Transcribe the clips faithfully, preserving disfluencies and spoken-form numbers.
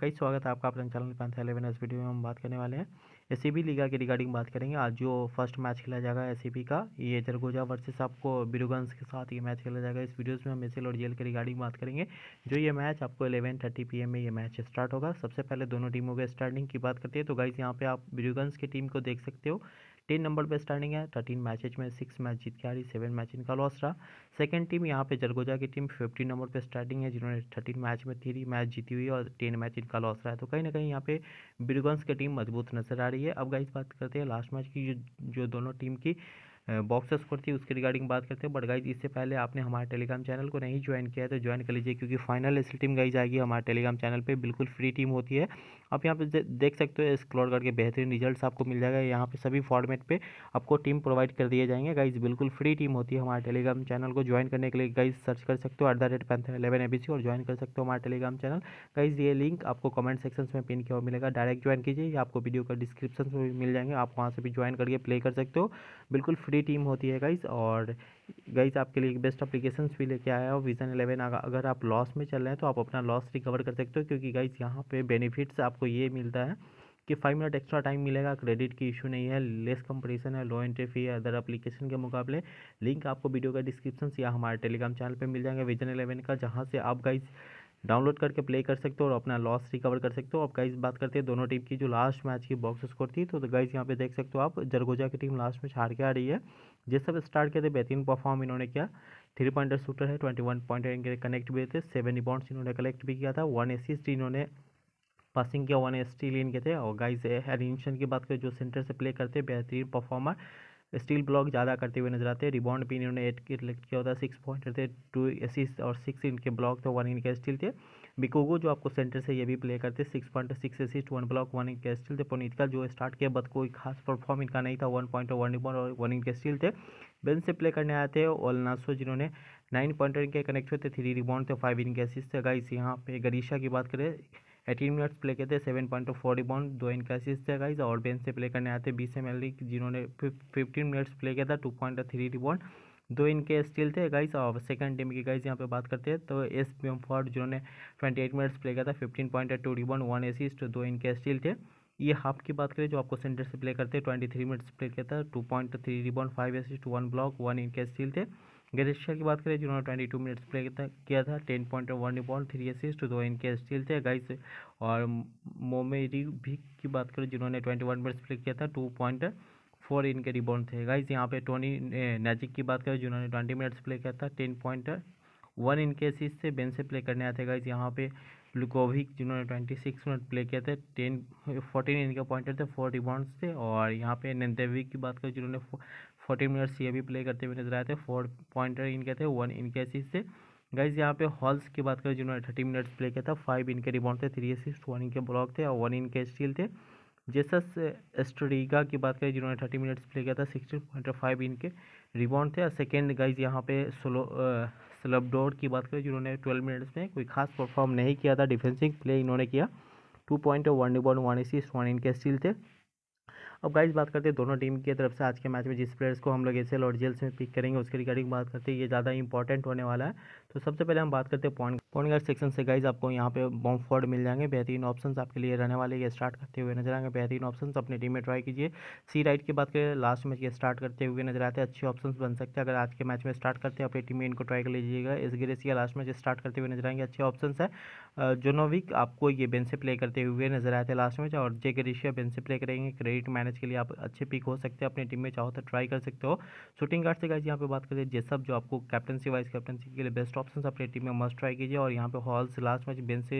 कई स्वागत है आपका अपने चैनल पैंथर इलेवन। इस वीडियो में हम बात करने वाले हैं एसीबी लीगा के रिगार्डिंग बात करेंगे। आज जो फर्स्ट मैच खेला जाएगा एसीबी का, ये जरगोजा वर्सेस आपको बिरुगंस के साथ ये मैच खेला जाएगा। इस वीडियोस में हम एसएल और जेएल के रिगार्डिंग बात करेंगे। जो ये मैच आपको इलेवन थर्टी पी एम में ये मैच स्टार्ट होगा। सबसे पहले दोनों टीमों के स्टार्टिंग की बात करते हैं तो गाइज यहाँ पे आप बिरुगंस की टीम को देख सकते हो। टेन नंबर पे स्टार्टिंग है, थर्टीन मैचेज में सिक्स मैच जीत के आ रही, सेवन मैच इनका लॉस रहा। सेकंड टीम यहाँ पे जरगोजा की टीम फिफ्टीन नंबर पे स्टार्टिंग है, जिन्होंने थर्टीन मैच में थ्री मैच जीती हुई और टेन मैच इनका लॉस रहा है। तो कहीं ना कहीं यहाँ पे बिरुगंस की टीम मजबूत नजर आ रही है। अब गाइस बात करते हैं लास्ट मैच की, जो, जो दोनों टीम की बॉक्स स्कोर थी उसके रिगार्डिंग बात करते हैं। बट गाइज इससे पहले आपने हमारे टेलीग्राम चैनल को नहीं ज्वाइन किया है तो ज्वाइन कर लीजिए, क्योंकि फाइनल एसएल टीम गाइज आएगी हमारे टेलीग्राम चैनल पे। बिल्कुल फ्री टीम होती है, आप यहाँ पे देख सकते हो। एक्सप्लोर करके बेहतरीन रिजल्ट्स आपको मिल जाएगा। यहाँ पे सभी फॉर्मेट पे आपको टीम प्रोवाइड कर दिए जाएंगे। गाइज बिल्कुल फ्री टीम होती है। हमारे टेलीग्राम चैनल को ज्वाइन करने के लिए गाइज सर्च कर सकते हो at the rate Panther eleven ABC और ज्वाइन कर सकते हो हमारे टेलीग्राम चैनल। गाइज ये लिंक आपको कमेंट सेक्शन में पिन किया हुआ मिलेगा, डायरेक्ट ज्वाइन कीजिए। आपको वीडियो का डिस्क्रिप्शन में मिल जाएंगे, आप वहाँ से भी ज्वाइन करके प्ले कर सकते हो। बिल्कुल फ्री टीम होती है गाइज। और गाइज आपके लिए बेस्ट एप्लीकेशंस भी लेके आया हो विजन इलेवन। अगर आप लॉस में चल रहे हैं तो आप अपना लॉस रिकवर कर सकते हो, क्योंकि गाइज यहाँ पे बेनिफिट्स आपको ये मिलता है कि फाइव मिनट एक्स्ट्रा टाइम मिलेगा, क्रेडिट की इशू नहीं है, लेस कंपटीशन है, लो एंट्री फी है अदर एप्लीकेशन के मुकाबले। लिंक आपको वीडियो का डिस्क्रिप्शन या हमारे टेलीग्राम चैनल पर मिल जाएंगे विजन इलेवन का, जहाँ से आप गाइज डाउनलोड करके प्ले कर सकते हो और अपना लॉस रिकवर कर सकते हो। अब गाइस बात करते हैं दोनों टीम की जो लास्ट मैच की बॉक्स स्कोर थी तो, तो गाइस यहाँ पे देख सकते हो आप जरगोजा की टीम लास्ट में हार के आ रही है। जिस सब स्टार्ट किए थे बेहतरीन परफॉर्म इन्होंने किया। थ्री पॉइंटर शूटर है, ट्वेंटी वन पॉइंटर इनके कनेक्ट भी थे, सेवन रिबाउंड्स इन्होंने कलेक्ट भी किया था, वन असिस्ट इन्होंने पासिंग किया, वन स्टील इनके थे। और गाइज एरिंशन की बात करें जो सेंटर से प्ले करते हैं, बेहतरीन परफॉर्मर, स्टील ब्लॉक ज़्यादा करते हुए नजर आते हैं। रिबाउंड भी इन्होंने एट कलेक्ट किया होता, सिक्स पॉइंट थे, टू असिस्ट और सिक्स इनके ब्लॉक थे, वन इनके स्टील थे। बिकोगो जो आपको सेंटर से ये भी प्ले करते, six point six assist, one block, one इनके स्टील थे। पोनीतका जो स्टार्ट किया बट कोई खास परफॉर्म इनका नहीं था, वन पॉइंट वन रिबाउंड और वन इनके स्टील थे। बेंच से प्ले करने आए थे ओलनासो, जिन्होंने नाइन पॉइंटर इनके कनेक्ट हुए थे, थ्री रिबाउंड थे, फाइव इनके असिस्ट थे। गाइस यहाँ पे गरीशा की बात करें एटीन मिनट्स प्ले किए थे, सेवन पॉइंट फोर रिबाउंड, दो इनका असिस्ट थे। गाइज और बेंच से प्ले करने आए थे बीस एम एल डी, जिन्होंने फिफ्टीन मिनट्स प्ले किया था, टू पॉइंट थ्री रिबाउंड, दो इनके स्टील थे। गाइज और सेकंड टीम की गाइज यहाँ पे बात करते हैं तो एस बेमफोर्ड जिन्होंने ट्वेंटी एट मिनट्स प्ले किया था, fifteen point two rebound, one assist, दो इनके स्टील थे। ये हाफ की बात करें जो आपको सेंटर से प्ले करते हैं, ट्वेंटी थ्री मिनट्स प्ले किया था, two point three rebound, five assist, one block, one इनके स्टील थे। गरीशा की बात करें जिन्होंने ट्वेंटी टू मिनट्स प्ले किया था, ten point one rebound, three assist, दो इनके स्टील थे। गाइस और मोमेरी भी की बात करें जिन्होंने ट्वेंटी वन मिनट्स प्ले किया था, टू पॉइंट फोर इनके रिबाउंड थे। गाइस यहाँ पे टोनी नैजिक की बात करें जिन्होंने ट्वेंटी मिनट्स प्ले किया था, टेन पॉइंट वन इनके असिस्ट से बेंच से प्ले करने आए थे। गाइस यहाँ पे लुकोविक जिन्होंने ट्वेंटी सिक्स मिनट प्ले किए थे, टेन फोर्टीन इनके पॉइंटर थे, फोर रिबाउंड्स थे। और यहाँ पे नंदेविक की बात करें जिन्होंने फोर्टीन मिनट्स ये भी प्ले करते हुए नजर आए थे, फोर पॉइंटर इनके थे, वन इनके असिस्ट थे। गाइज यहाँ पे हॉल्स की बात करें जिन्होंने थर्टी मिनट्स प्ले किया था, फाइव इनके रिबाउंड थे, थ्री असिस्ट, वन इनके ब्लॉक थे और वन इनके स्टील थे। जेसस एस्ट्रीगा की बात करें जिन्होंने थर्टी मिनट्स प्ले किया था, सिक्सटीन पॉइंट फाइव इनके रिबाउंड थे। और सेकेंड गाइज यहाँ पे सोलो स्लबडोर की बात करें जिन्होंने ट्वेल्व मिनट्स में कोई खास परफॉर्म नहीं किया था, डिफेंसिव प्ले इन्होंने किया, two point one rebound, one assist, one इनके स्टील थे। अब गाइस बात करते हैं दोनों टीम की तरफ से आज के मैच में जिस प्लेयर्स को हम लोग एसएल और जेएल में पिक करेंगे उसके रिगार्डिंग बात करते हैं। ये ज़्यादा इंपॉर्टेंट होने वाला है। तो सबसे पहले हम बात करते हैं पॉइंट पॉइंट गार्ड सेक्शन से। गाइस आपको यहाँ पे बॉम्फोर्ड मिल जाएंगे, बेहतरीन ऑप्शंस आपके लिए रहने वाले, ये स्टार्ट करते हुए नजर आएंगे, बेहतरीन ऑप्शंस अपने टीम में ट्राई कीजिए। सी राइट की बात करें लास्ट मैच ये स्टार्ट करते हुए नजर आते हैं, अच्छे ऑप्शन बन सकते हैं। अगर आज के मैच में स्टार्ट करते हैं अपनी टीम में इनको ट्राई कर लीजिएगा। इस ग्रेसिया लास्ट मैच स्टार्ट करते हुए नजर आएंगे, अच्छे ऑप्शन है। जोनोविक आपको ये बेंच से प्ले करते हुए नजर आते हैं लास्ट मैच, और जे ग्रेसिया बेंच से प्ले करेंगे। क्रेडिट मैनेज के लिए आप अच्छे पिक हो सकते हैं, अपनी टीम में चाहो तो ट्राई कर सकते हो। शूटिंग गार्ड से गाइस यहाँ पे बात करें जेसब जो आपको कैप्टनसी वाइस कैप्टनसी के लिए बेस्ट ऑप्शन अपनी टीम में मस्ट ट्राई कीजिए। और यहाँ पे हॉल्स लास्ट मैच बेंच से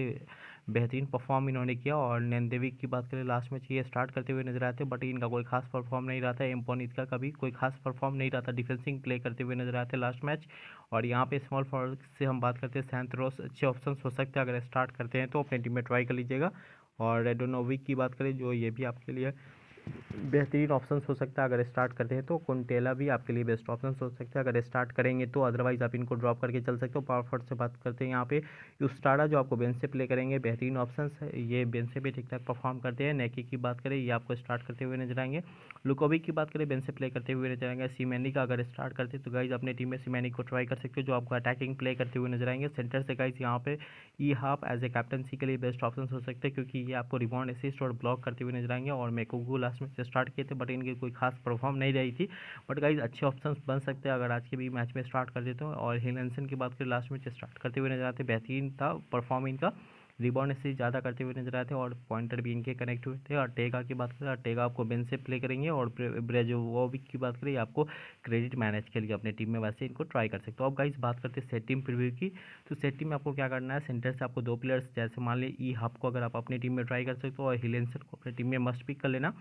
बेहतरीन परफॉर्म इन्होंने किया। और नंदेविक की बात करें लास्ट मैच ये स्टार्ट करते हुए नजर आते हैं, बट इनका कोई खास परफॉर्म नहीं रहा था। एम्पोनिका का भी कोई खास परफॉर्म नहीं रहा था, डिफेंसिंग प्ले करते हुए नजर आते लास्ट मैच। और यहाँ पे स्मॉल फॉरवर्ड से हम बात करते हैं सैंतरोस, अच्छे ऑप्शन हो सकते हैं अगर स्टार्ट करते हैं तो अपनी टीम में ट्राई कर लीजिएगा। और रेडोनोविक की बात करें जो ये भी आपके लिए बेहतरीन ऑप्शन हो सकता है। अगर स्टार्ट करते हैं तो कुंटेला भी आपके लिए बेस्ट ऑप्शन हो सकता है अगर स्टार्ट करेंगे तो, अदरवाइज आप इनको ड्रॉप करके चल सकते हो। पावरफॉर्ड से बात करते हैं यहाँ पे यूस्टारा जो आपको बेंच से प्ले करेंगे, बेहतरीन ऑप्शन है, ये बेंच से भी ठीक ठाक परफॉर्म करते हैं। नेकी की बात करें ये आपको स्टार्ट करते हुए नजर आएंगे। लुकोविक की बात करें बेंच से प्ले करते हुए नजर आएंगे। सीमेनी का अगर स्टार्ट करते हैं तो गाइज अपने टीम में सीमेनी को ट्राई कर सकते हो जो आपको अटैकिंग प्ले करते हुए नजर आएंगे। सेंटर से गाइज यहाँ पे ई हाफ एज ए कैप्टनसी के लिए बेस्ट ऑप्शन हो सकते हैं क्योंकि ये आपको रिबाउंड असिस्ट और ब्लॉक करते हुए नजर आएंगे। और मेकोगू लास्ट में स्टार्ट किए थे बट इनकी कोई खास परफॉर्म नहीं रही थी, बट गाइज अच्छे ऑप्शंस बन सकते हैं अगर आज के भी मैच में स्टार्ट कर देते हो। और हिलेंसन की बात करें लास्ट मैच स्टार्ट करते हुए नजर आते, बेहतरीन था परफॉर्म इनका, रिबाउंड से ज़्यादा करते हुए नजर आए थे और पॉइंटर भी इनके कनेक्ट हुए थे। और टेगा की बात करें, टेगा आपको बेंच से प्ले करेंगे। और ब्रेजोविक की बात करें आपको क्रेडिट मैनेज के लिए अपने टीम में वैसे इनको ट्राई कर सकते हो। अब गाइस बात करते हैं सेट टीम प्रीव्यू की, तो सेट टीम में आपको क्या करना है, सेंटर से आपको दो प्लेयर्स जैसे मान लें ई हाफ को अगर आप अपनी टीम में ट्राई कर सकते हो और हिलेंसन को अपनी टीम में मस्ट पिक कर लेना।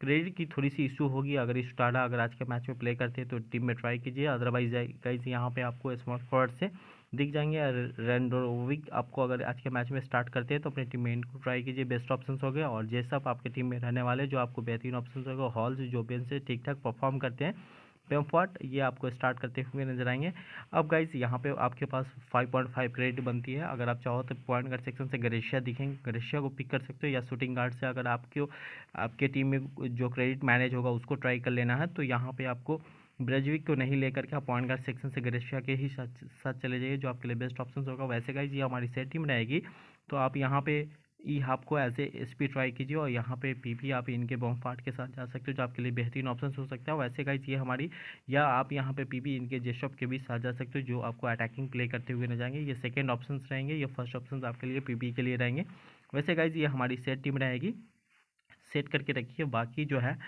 क्रेडिट की थोड़ी सी इशू होगी, अगर स्टारा अगर आज के मैच में प्ले करते हैं तो टीम में ट्राई कीजिए, अदरवाइज गाइज यहाँ पे आपको स्मॉल फॉरवर्ड से दिख जाएंगे। रेंडोविक आपको अगर आज के मैच में स्टार्ट करते हैं तो अपने टीम में इनको ट्राई कीजिए, बेस्ट ऑप्शंस हो गए। और ये सब आपके टीम में रहने वाले जो आपको बेहतरीन ऑप्शंस हो गए। हॉल्स जो बेंच से ठीक ठाक परफॉर्म करते हैं, पेम्फर्ट ये आपको स्टार्ट करते हुए नजर आएंगे। अब गाइज यहाँ पे आपके पास फाइव पॉइंट फाइव क्रेडिट बनती है, अगर आप चाहो तो पॉइंट गार्ड सेक्शन से ग्रेशिया दिखेंगे, ग्रेशिया को पिक कर सकते हो, या शूटिंग गार्ड से अगर आपके आपके टीम में जो क्रेडिट मैनेज होगा उसको ट्राई कर लेना है। तो यहाँ पे आपको ब्रेजविक को नहीं लेकर के आप पॉइंट गार्ड सेक्शन से ग्रेशिया के ही साथ, साथ चले जाइए जो आपके लिए बेस्ट ऑप्शन होगा। वैसे गाइज ये हमारी सेट टीम रहेगी, तो आप यहाँ पे ई हाफ को as A S P try कीजिए और यहाँ पे पीपी आप इनके बॉम्बफाट के साथ जा सकते हो जो आपके लिए बेहतरीन ऑप्शन हो सकता है। वैसे गाइज ये हमारी, या आप यहाँ पे पीपी इनके जेशॉप के भी साथ जा सकते हो जो आपको अटैकिंग प्ले करते हुए नजर आएंगे। ये सेकंड ऑप्शंस रहेंगे, ये फर्स्ट ऑप्शंस आपके लिए पीपी के लिए रहेंगे। वैसे गाइज ये हमारी सेट टीम रहेगी, सेट करके रखिए। बाकी जो है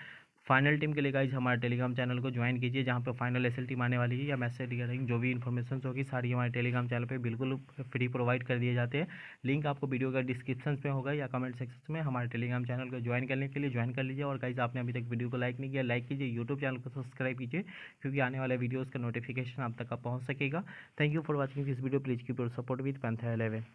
फाइनल टीम के लिए गाइज हमारे टेलीग्राम चैनल को ज्वाइन कीजिए जहाँ पे फाइनल एसएल टीम आने वाली है या मैसेज रिगार्डिंग जो भी इन्फॉर्मेशन होगी सारी हमारे टेलीग्राम चैनल पे बिल्कुल फ्री प्रोवाइड कर दिए जाते हैं। लिंक आपको वीडियो का डिस्क्रिप्शन में होगा या कमेंट सेक्शन में। हमारे टेलीग्राम चैनल को ज्वाइन करने के लिए ज्वाइन कर लीजिए। और गाइज आपने अभी तक वीडियो को लाइक नहीं किया, लाइक कीजिए, यूट्यूब चैनल को सब्सक्राइब कीजिए क्योंकि आने वाले वीडियोज़ का नोटिफिकेशन आप तक पहुँच सकेगा। Thank you for watching this video, please keep your support with Panther eleven.